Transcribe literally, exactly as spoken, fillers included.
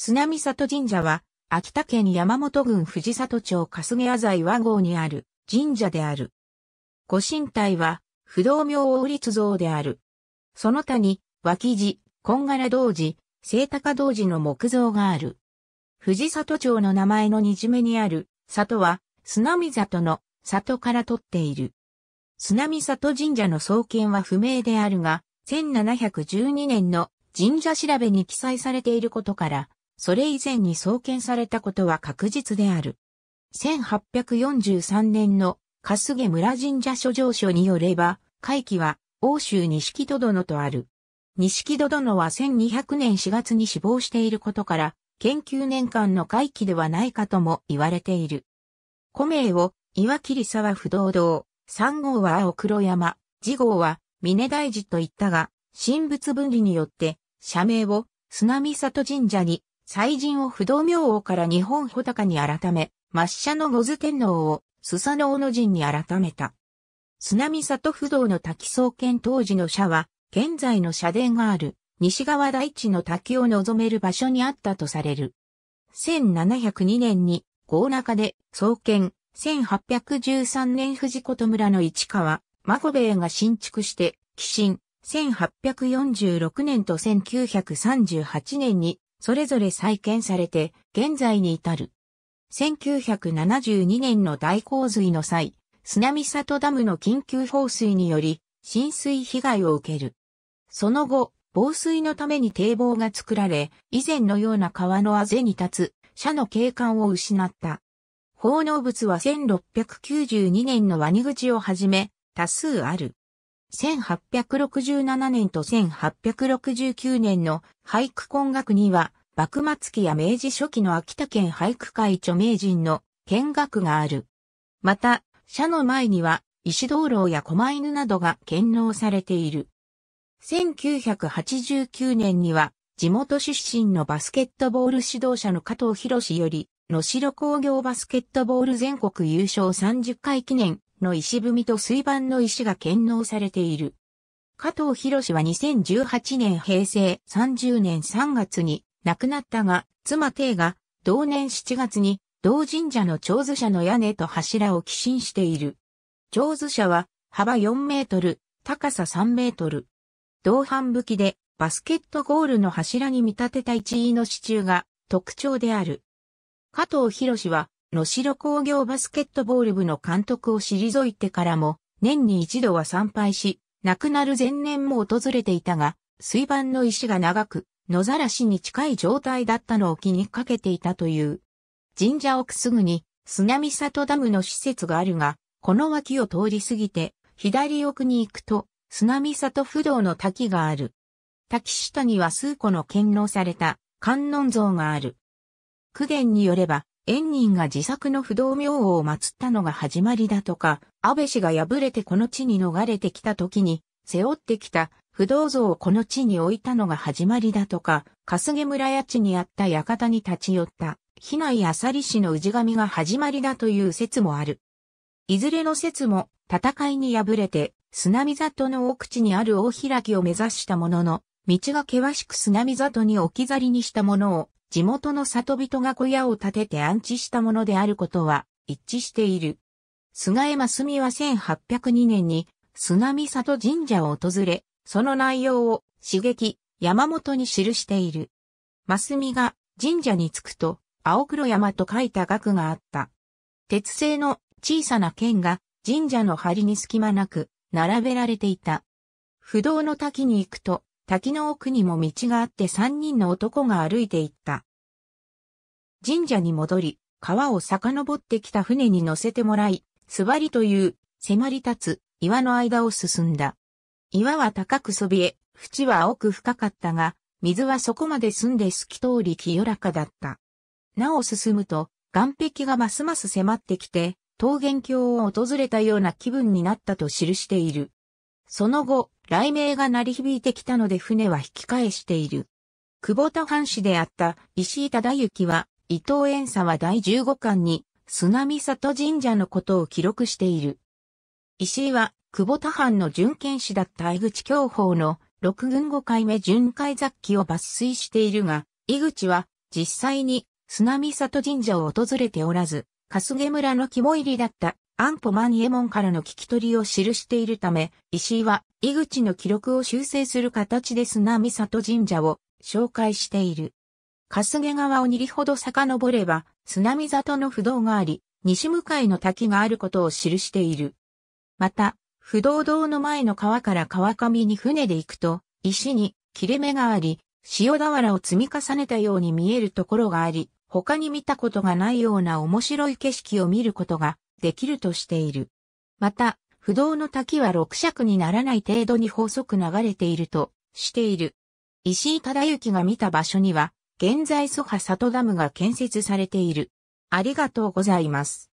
砂見里神社は、秋田県山本郡藤里町春日浅井和郷にある神社である。ご神体は、不動明王立像である。その他に、脇寺、金柄童子、清高童子の木像がある。藤里町の名前のにじめにある、里は、砂見里の里から取っている。砂見里神社の創建は不明であるが、せんななひゃくじゅうにねんの神社調べに記載されていることから、それ以前に創建されたことは確実である。せんはっぴゃくよんじゅうさんねんの春日村神社諸条書によれば、開基は奥州錦戸殿とある。錦戸殿はせんにひゃくねんしがつに死亡していることから、建久年間の開基ではないかとも言われている。古名を岩切沢不動堂。三号は青黒山、次号は峰大寺といったが、神仏分離によって、社名を砂見里神社に、祭神を不動明王から日本穂高に改め、末社の五頭天皇を須佐の小野神に改めた。砂見里不動の滝創建当時の社は、現在の社殿がある西側台地の滝を望める場所にあったとされる。せんななひゃくにねんに郷中で創建。せんはっぴゃくじゅうさんねん藤琴村の市川孫兵衛が新築して、寄進、せんはっぴゃくよんじゅうろくねんとせんきゅうひゃくさんじゅうはちねんにそれぞれ再建されて、現在に至る。せんきゅうひゃくななじゅうにねんの大洪水の際、砂見里ダムの緊急放水により、浸水被害を受ける。その後、防水のために堤防が作られ、以前のような川のあぜに立つ、社の景観を失った。奉納物はせんろっぴゃくきゅうじゅうにねんの鰐口をはじめ、多数ある。せんはっぴゃくろくじゅうななねんとせんはっぴゃくろくじゅうきゅうねんの俳句今学には、幕末期や明治初期の秋田県俳句界著名人の見学がある。また、社の前には、石灯籠や狛犬などが献納されている。せんきゅうひゃくはちじゅうきゅうねんには、地元出身のバスケットボール指導者の加藤博士より、能代工業バスケットボール全国優勝さんじゅっかい記念の石踏みと水盤の石が献納されている。加藤博士はにせんじゅうはちねん平成さんじゅうねんさんがつに亡くなったが、妻貞が同年しちがつに同神社の手水舎の屋根と柱を寄進している。手水舎は幅よんメートル、高ささんメートル。銅版葺きでバスケットゴールの柱に見立てた一位の支柱が特徴である。加藤博士は、能代工業バスケットボール部の監督を退いてからも、年に一度は参拝し、亡くなる前年も訪れていたが、水盤の石が長く、野ざらしに近い状態だったのを気にかけていたという。神社奥すぐに、砂見里ダムの施設があるが、この脇を通り過ぎて、左奥に行くと、砂見里不動の滝がある。滝下には数個の献納された観音像がある。苦言によれば、円仁が自作の不動明王を祀ったのが始まりだとか、安倍氏が敗れてこの地に逃れてきた時に、背負ってきた不動像をこの地に置いたのが始まりだとか、春日村谷地にあった館に立ち寄った、比内浅利氏の氏神が始まりだという説もある。いずれの説も、戦いに敗れて、砂見里の奥地にある大開きを目指したものの、道が険しく砂見里に置き去りにしたものを、地元の里人が小屋を建てて安置したものであることは一致している。菅江ますみはせんはっぴゃくにねんに砂見里神社を訪れ、その内容を刺激、山本に記している。ますみが神社に着くと青黒山と書いた額があった。鉄製の小さな剣が神社の梁に隙間なく並べられていた。不動の滝に行くと、滝の奥にも道があって三人の男が歩いていった。神社に戻り、川を遡ってきた船に乗せてもらい、すばりという、迫り立つ、岩の間を進んだ。岩は高くそびえ、縁は青く深かったが、水はそこまで澄んで透き通り清らかだった。なお進むと、岩壁がますます迫ってきて、桃源郷を訪れたような気分になったと記している。その後、雷鳴が鳴り響いてきたので船は引き返している。久保田藩士であった石井忠之は、伊藤園佐はだいじゅうごかんに砂見里神社のことを記録している。石井は、久保田藩の準県士だった井口享保の六軍五回目巡回雑記を抜粋しているが、井口は実際に砂見里神社を訪れておらず、春日村の肝入りだった安保万右衛門からの聞き取りを記しているため、石井は井口の記録を修正する形で砂見里神社を紹介している。春日川をに里ほど遡れば、砂見里の不動があり、西向かいの滝があることを記している。また、不動堂の前の川から川上に船で行くと、石に切れ目があり、塩俵を積み重ねたように見えるところがあり、他に見たことがないような面白い景色を見ることができるとしている。また、不動の滝は六尺にならない程度に細く流れているとしている。石井忠之が見た場所には、現在蘇波里ダムが建設されている。ありがとうございます。